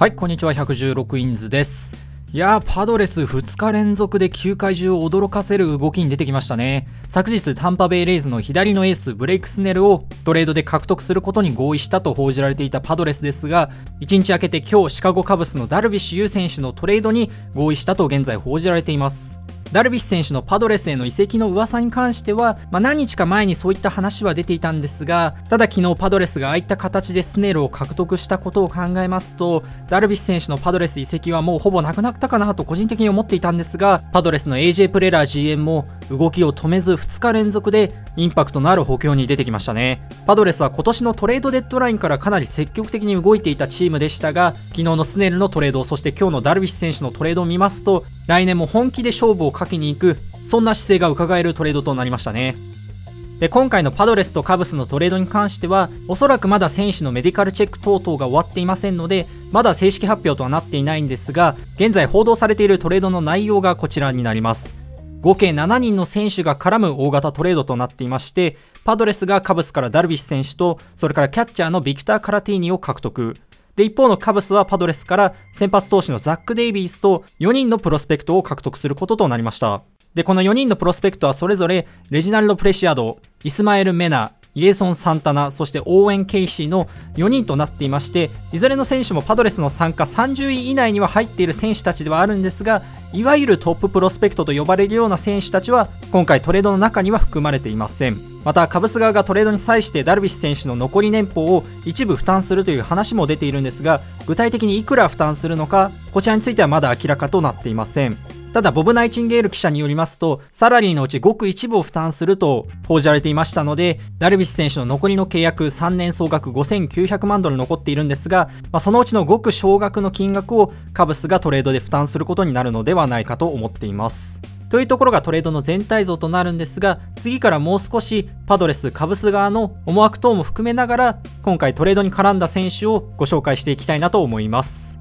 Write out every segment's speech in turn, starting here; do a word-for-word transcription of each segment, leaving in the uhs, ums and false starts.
はい、こんにちは。ひゃくじゅうろくインズです。いやー、パドレスふつか連続で球界中を驚かせる動きに出てきましたね。昨日、タンパベイレイズの左のエースブレイクスネルをトレードで獲得することに合意したと報じられていたパドレスですが、いちにち明けて今日、シカゴカブスのダルビッシュ有選手のトレードに合意したと現在報じられています。ダルビッシュ選手のパドレスへの移籍の噂に関しては、まあ、何日か前にそういった話は出ていたんですが、ただ昨日パドレスがああいった形でスネルを獲得したことを考えますと、ダルビッシュ選手のパドレス移籍はもうほぼなくなったかなと個人的に思っていたんですが、パドレスの エージェー プレラー ジーエム も動きを止めずふつか連続でインパクトのある補強に出てきましたね。パドレスは今年のトレードデッドラインからかなり積極的に動いていたチームでしたが、昨日のスネルのトレード、そして今日のダルビッシュ選手のトレードを見ますと、来年も本気で勝負をかけに行く、そんな姿勢がうかがえるトレードとなりましたね。で、今回のパドレスとカブスのトレードに関しては、おそらくまだ選手のメディカルチェック等々が終わっていませんので、まだ正式発表とはなっていないんですが、現在報道されているトレードの内容がこちらになります。合計ななにんの選手が絡む大型トレードとなっていまして、パドレスがカブスからダルビッシュ選手と、それからキャッチャーのビクター・カラティーニを獲得で、一方のカブスはパドレスから先発投手のザック・デイビースとよにんのプロスペクトを獲得することとなりました。で、このよにんのプロスペクトはそれぞれレジナルド・プレシアド、イスマエル・メナ、イエソン・サンタナ、そしてオーエン・ケイシーのよにんとなっていまして、いずれの選手もパドレスの参加さんじゅうい以内には入っている選手たちではあるんですが、いわゆるトッププロスペクトと呼ばれるような選手たちは今回トレードの中には含まれていません。また、カブス側がトレードに際してダルビッシュ選手の残り年俸を一部負担するという話も出ているんですが、具体的にいくら負担するのか、こちらについてはまだ明らかとなっていません。ただ、ボブ・ナイチンゲール記者によりますと、サラリーのうちごく一部を負担すると報じられていましたので、ダルビッシュ選手の残りの契約さんねん総額ごせんきゅうひゃくまんドル残っているんですが、まあ、そのうちのごく少額の金額をカブスがトレードで負担することになるのではないかと思っています。というところがトレードの全体像となるんですが、次からもう少しパドレス、カブス側の思惑等も含めながら、今回トレードに絡んだ選手をご紹介していきたいなと思います。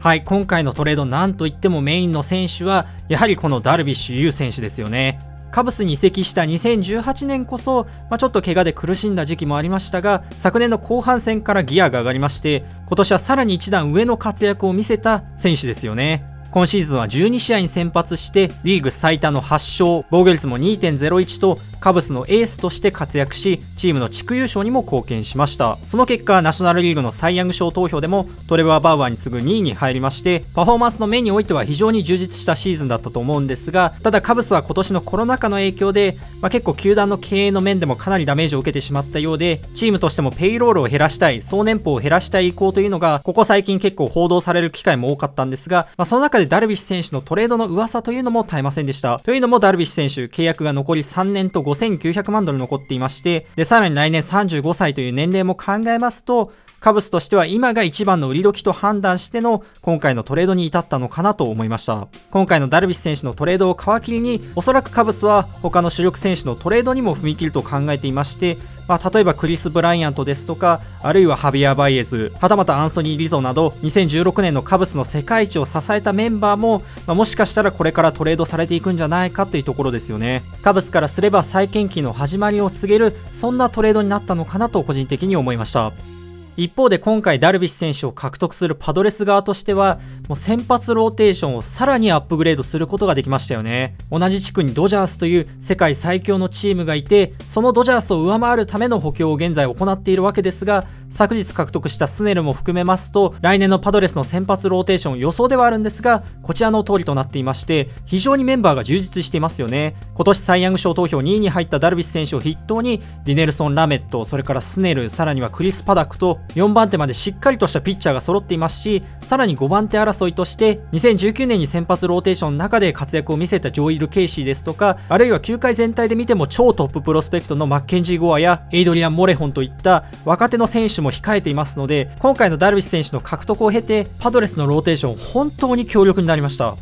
はい、今回のトレード、なんといってもメインの選手はやはりこのダルビッシュ有選手ですよね。カブスに移籍したにせんじゅうはちねんこそ、まあ、ちょっと怪我で苦しんだ時期もありましたが、昨年の後半戦からギアが上がりまして、今年はさらに一段上の活躍を見せた選手ですよね。今シーズンはじゅうにしあいに先発して、リーグ最多のはち勝、防御率も にてんゼロいち とカブスのエースとして活躍し、チームの地区優勝にも貢献しました。その結果、ナショナルリーグのサイ・ヤング賞投票でもトレバー・バウアーに次ぐにいに入りまして、パフォーマンスの面においては非常に充実したシーズンだったと思うんですが、ただカブスは今年のコロナ禍の影響で、まあ、結構球団の経営の面でもかなりダメージを受けてしまったようで、チームとしてもペイロールを減らしたい、総年俸を減らしたい意向というのがここ最近結構報道される機会も多かったんですが、まあ、その中でダルビッシュ選手のトレードの噂というのも絶えませんでした。というのも、ダルビッシュ選手、契約が残りさんねんとごせんきゅうひゃくまんドル残っていまして、で、さらに来年さんじゅうごさいという年齢も考えますと、カブスとしては今が一番の売り時と判断しての今回のトレードに至ったのかなと思いました。今回のダルビッシュ選手のトレードを皮切りに、おそらくカブスは他の主力選手のトレードにも踏み切ると考えていまして、まあ、例えばクリス・ブライアントですとか、あるいはハビアー・バイエズ、はたまたアンソニー・リゾなど、にせんじゅうろくねんのカブスの世界一を支えたメンバーも、まあ、もしかしたらこれからトレードされていくんじゃないかというところですよね。カブスからすれば再建期の始まりを告げる、そんなトレードになったのかなと個人的に思いました。一方で、今回ダルビッシュ選手を獲得するパドレス側としては、もう先発ローテーションをさらにアップグレードすることができましたよね。同じ地区にドジャースという世界最強のチームがいて、そのドジャースを上回るための補強を現在行っているわけですが、昨日獲得したスネルも含めますと、来年のパドレスの先発ローテーション、予想ではあるんですがこちらの通りとなっていまして、非常にメンバーが充実していますよね。今年サイ・ヤング賞投票にいに入ったダルビッシュ選手を筆頭に、ディネルソン・ラメット、それからスネル、さらにはクリス・パダックとよんばんてまでしっかりとしたピッチャーが揃っていますし、さらにごばんて争いとしてにせんじゅうきゅうねんに先発ローテーションの中で活躍を見せたジョイル・ケイシーですとか、あるいは球界全体で見ても超トッププロスペクトのマッケンジー・ゴアやエイドリアン・モレホンといった若手の選手も控えていますので、今回のダルビッシュ選手の獲得を経て、パドレスのローテーション本当に強力になりました。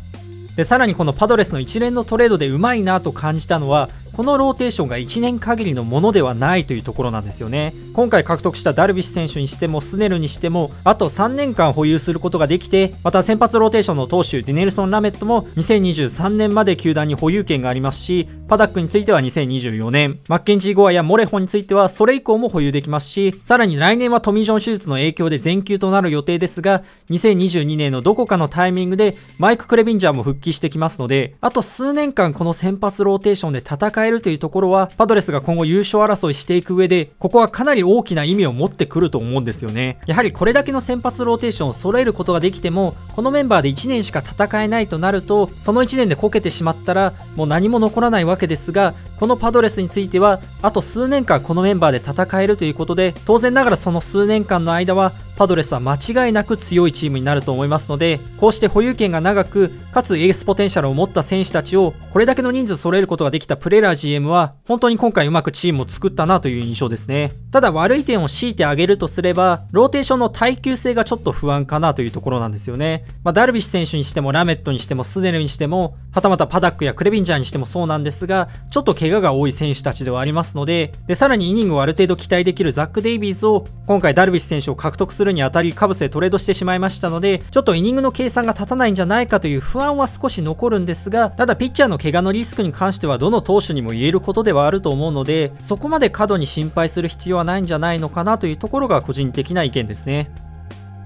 で、さらにこのパドレスの一連のトレードでうまいなと感じたのは、このローテーションがいちねん限りのものではないというところなんですよね。今回獲得したダルビッシュ選手にしてもスネルにしてもあとさんねんかん保有することができて、また先発ローテーションの投手デネルソン・ラメットもにせんにじゅうさんねんまで球団に保有権がありますし、パダックについてはにせんにじゅうよねん、マッケンジー・ゴアやモレホについてはそれ以降も保有できますし、さらに来年はトミー・ジョン手術の影響で全休となる予定ですが、にせんにじゅうにねんのどこかのタイミングでマイク・クレビンジャーも復帰してきますので、あと数年間この先発ローテーションで戦えるというところはパドレスが今後優勝争いしていく上でここはかなり大きな意味を持ってくると思うんですよね。やはりこれだけの先発ローテーションを揃えることができてもこのメンバーでいちねんしか戦えないとなると、そのいちねんでこけてしまったらもう何も残らないわけですが、このパドレスについてはあと数年間このメンバーで戦えるということで、当然ながらその数年間の間はパドレスは間違いなく強いチームになると思いますので、こうして保有権が長くかつエースポテンシャルを持った選手たちをこれだけの人数揃えることができたプレラー ジーエム は本当に今回うまくチームを作ったなという印象ですね。ただ悪い点を強いてあげるとすればローテーションの耐久性がちょっと不安かなというところなんですよね。まあ、ダルビッシュ選手にしてもラメットにしてもスネルにしてもはたまたパダックやクレビンジャーにしてもそうなんですが、ちょっと怪我が多い選手たちではありますので、でさらにイニングをある程度期待できるザック・デイビーズを今回ダルビッシュ選手を獲得するにあたりカブスへトレードしてしまいましたので、ちょっとイニングの計算が立たないんじゃないかという不安は少し残るんですが、ただピッチャーの怪我のリスクに関してはどの投手にも言えることではあると思うので、そこまで過度に心配する必要はないんじゃないのかなというところが個人的な意見ですね。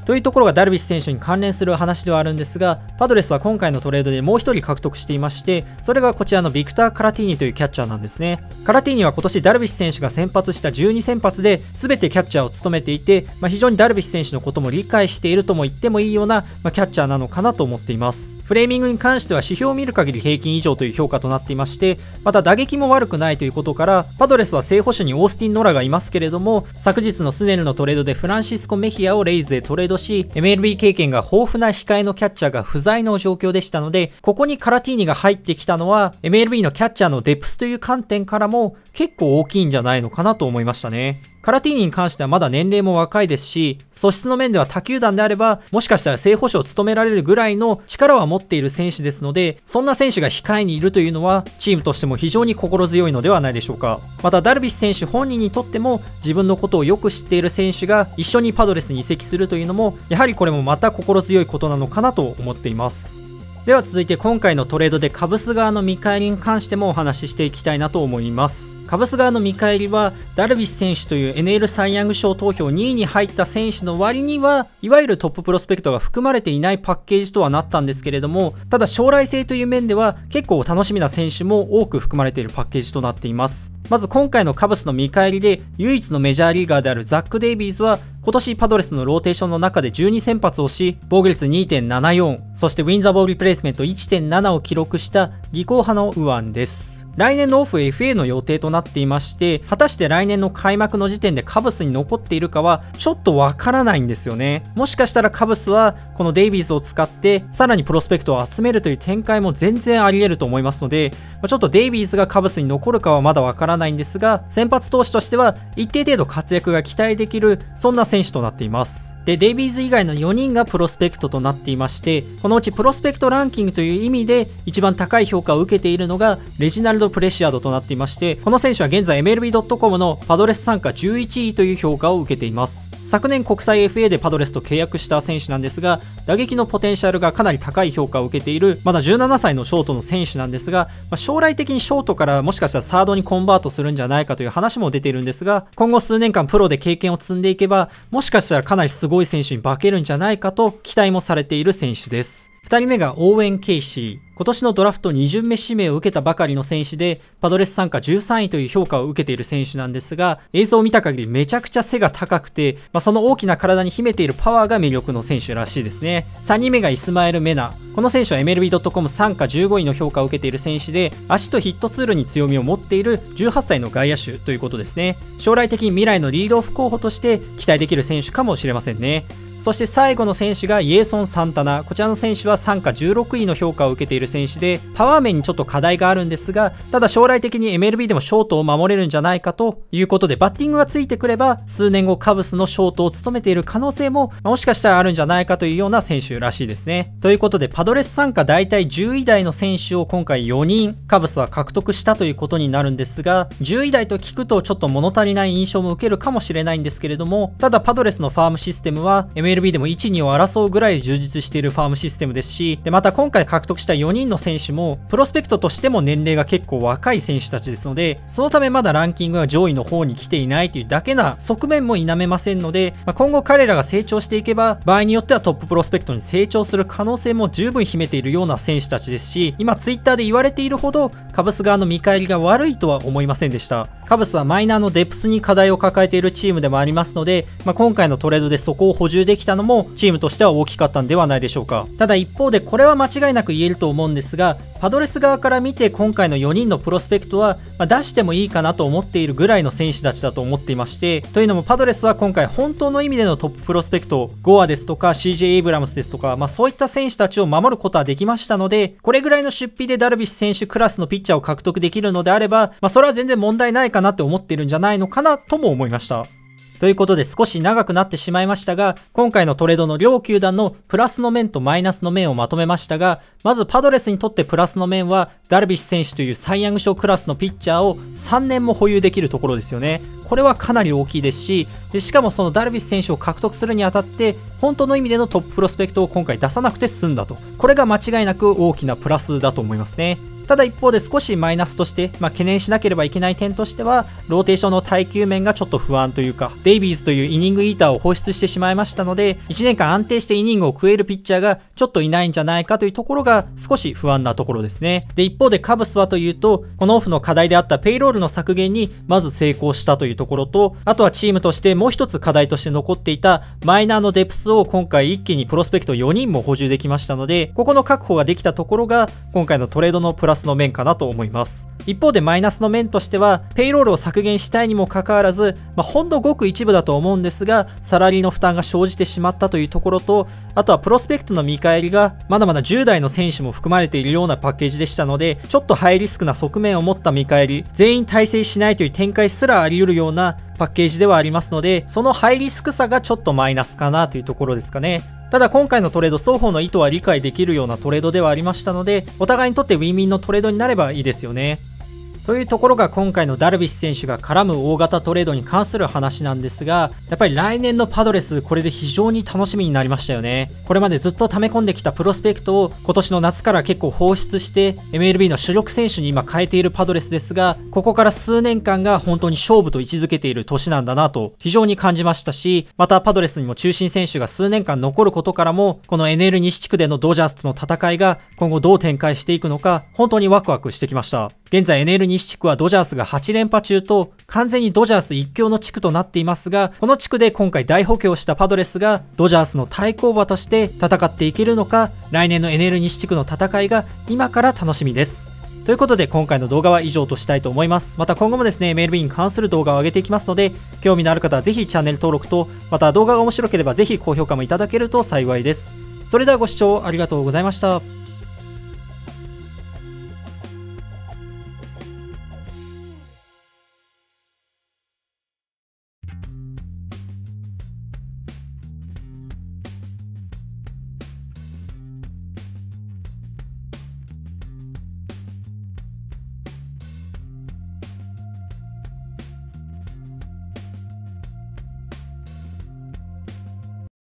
というところがダルビッシュ選手に関連する話ではあるんですが、パドレスは今回のトレードでもうひとり獲得していまして、それがこちらのビクター・カラティーニというキャッチャーなんですね。カラティーニは今年ダルビッシュ選手が先発したじゅうにせんぱつで全てキャッチャーを務めていて、まあ、非常にダルビッシュ選手のことも理解しているとも言ってもいいような、まあ、キャッチャーなのかなと思っています。フレーミングに関しては指標を見る限り平均以上という評価となっていまして、また打撃も悪くないということからパドレスは正捕手にオースティン・ノラがいますけれども、昨日のスネルのトレードでフランシスコ・メヒアをレイズでトレードし エムエルビー 経験が豊富な控えのキャッチャーが不在の状況でしたので、ここにカラティーニが入ってきたのは エムエルビー のキャッチャーのデプスという観点からも結構大きいんじゃないのかなと思いましたね。カラティーニに関してはまだ年齢も若いですし、素質の面では他球団であればもしかしたら正捕手を務められるぐらいの力は持っている選手ですので、そんな選手が控えにいるというのはチームとしても非常に心強いのではないでしょうか。またダルビッシュ選手本人にとっても自分のことをよく知っている選手が一緒にパドレスに移籍するというのもやはりこれもまた心強いことなのかなと思っています。では続いて今回のトレードでカブス側の見返りに関してもお話ししていきたいなと思います。カブス側の見返りはダルビッシュ選手という エヌエル サイ・ヤング賞投票にいに入った選手の割にはいわゆるトッププロスペクトが含まれていないパッケージとはなったんですけれども、ただ将来性という面では結構楽しみな選手も多く含まれているパッケージとなっています。まず今回のカブスの見返りで唯一のメジャーリーガーであるザック・デイビーズは今年パドレスのローテーションの中でじゅうにせんぱつをし防御率 にてんななよん、 そしてウィンザーボールリプレイスメント いってんなな を記録した技巧派の右腕です。来年のオフ エフエー の予定となっていまして、果たして来年の開幕の時点でカブスに残っているかはちょっとわからないんですよね。もしかしたらカブスはこのデイビーズを使ってさらにプロスペクトを集めるという展開も全然あり得ると思いますので、ちょっとデイビーズがカブスに残るかはまだわからないんですが、先発投手としては一定程度活躍が期待できるそんな選手となっています。でデイビーズ以外のよにんがプロスペクトとなっていまして、このうちプロスペクトランキングという意味で一番高い評価を受けているのがレジナルド・プレシアードとなっていまして、この選手は現在 エムエルビードットコム のパドレス参加じゅういちいという評価を受けています。昨年国際 エフエー でパドレスと契約した選手なんですが、打撃のポテンシャルがかなり高い評価を受けているまだじゅうななさいのショートの選手なんですが、まあ、将来的にショートからもしかしたらサードにコンバートするんじゃないかという話も出ているんですが、今後数年間プロで経験を積んでいけばもしかしたらかなりすごい選手に化けるんじゃないかと期待もされている選手です。ふたりめがオーウェン・ケイシー、今年のドラフトに巡目指名を受けたばかりの選手でパドレス参加じゅうさんいという評価を受けている選手なんですが、映像を見た限りめちゃくちゃ背が高くて、まあ、その大きな体に秘めているパワーが魅力の選手らしいですね。さんにんめがイスマエル・メナ、この選手は エムエルビードットコム 参加じゅうごいの評価を受けている選手で足とヒットツールに強みを持っているじゅうはっさいの外野手ということですね。将来的に未来のリードオフ候補として期待できる選手かもしれませんね。そして最後の選手がイエソン・サンタナ、こちらの選手は参加じゅうろくいの評価を受けている選手で、パワー面にちょっと課題があるんですが、ただ将来的に エムエルビー でもショートを守れるんじゃないかということで、バッティングがついてくれば数年後カブスのショートを務めている可能性ももしかしたらあるんじゃないかというような選手らしいですね。ということでパドレス参加大体じゅうい台の選手を今回よにんカブスは獲得したということになるんですが、じゅうい台と聞くとちょっと物足りない印象も受けるかもしれないんですけれども、ただパドレスのファームシステムは エムエルビー でもいち、にを争うぐらい充実しているファームシステムですし、でまた今回獲得したよにんの選手もプロスペクトとしても年齢が結構若い選手たちですので、そのためまだランキングが上位の方に来ていないというだけな側面も否めませんので、まあ、今後彼らが成長していけば場合によってはトッププロスペクトに成長する可能性も十分秘めているような選手たちですし、今ツイッターで言われているほどカブス側の見返りが悪いとは思いませんでした。カブスはマイナーのデプスに課題を抱えているチームでもありますので、まあ、今回のトレードでそこを補充できたのもチームとしては大きかったんではないでしょうか。ただ一方でこれは間違いなく言えると思うんですが、パドレス側から見て今回のよにんのプロスペクトは出してもいいかなと思っているぐらいの選手たちだと思っていまして、というのもパドレスは今回本当の意味でのトッププロスペクト、ゴアですとか シージェー エイブラムスですとか、まあ、そういった選手たちを守ることはできましたので、これぐらいの出費でダルビッシュ選手クラスのピッチャーを獲得できるのであれば、まあ、それは全然問題ないかなって思っているんじゃないのかなとも思いました。ということで少し長くなってしまいましたが、今回のトレードの両球団のプラスの面とマイナスの面をまとめましたが、まずパドレスにとってプラスの面はダルビッシュ選手というサイ・ヤング賞クラスのピッチャーをさんねんも保有できるところですよね。これはかなり大きいですし、でしかもそのダルビッシュ選手を獲得するにあたって本当の意味でのトッププロスペクトを今回出さなくて済んだと、これが間違いなく大きなプラスだと思いますね。ただ一方で少しマイナスとして、まあ、懸念しなければいけない点としてはローテーションの耐久面がちょっと不安というか、デイビーズというイニングイーターを放出してしまいましたので、いちねんかん安定してイニングを食えるピッチャーがちょっといないんじゃないかというところが少し不安なところですね。で一方でカブスはというと、このオフの課題であったペイロールの削減にまず成功したというところと、あとはチームとしてもう一つ課題として残っていたマイナーのデプスを今回一気にプロスペクトよにんも補充できましたので、ここの確保ができたところが今回のトレードのプラスの面かなと思います。一方でマイナスの面としてはペイロールを削減したいにもかかわらず、まあ、ほんのごく一部だと思うんですがサラリーの負担が生じてしまったというところと、あとはプロスペクトの見返りがまだまだじゅう代の選手も含まれているようなパッケージでしたので、ちょっとハイリスクな側面を持った見返り、全員大成しないという展開すらあり得るようなパッケージではありますので、そのハイリスクさがちょっとマイナスかなというところですかね。ただ今回のトレード、双方の意図は理解できるようなトレードではありましたので、お互いにとってウィンウィンのトレードになればいいですよね。というところが今回のダルビッシュ選手が絡む大型トレードに関する話なんですが、やっぱり来年のパドレス、これで非常に楽しみになりましたよね。これまでずっと溜め込んできたプロスペクトを今年の夏から結構放出して エムエルビー の主力選手に今変えているパドレスですが、ここから数年間が本当に勝負と位置づけている年なんだなと非常に感じましたし、またパドレスにも中心選手が数年間残ることからも、この エヌエル 西地区でのドジャースとの戦いが今後どう展開していくのか本当にワクワクしてきました。現在 エヌエル 西地区はドジャースがはちれんぱ中と完全にドジャース一強の地区となっていますが、この地区で今回大補強したパドレスがドジャースの対抗馬として戦っていけるのか、来年の エヌエル 西地区の戦いが今から楽しみです。ということで今回の動画は以上としたいと思います。また今後もですね エムエルビー に関する動画を上げていきますので、興味のある方はぜひチャンネル登録と、また動画が面白ければぜひ高評価もいただけると幸いです。それではご視聴ありがとうございました。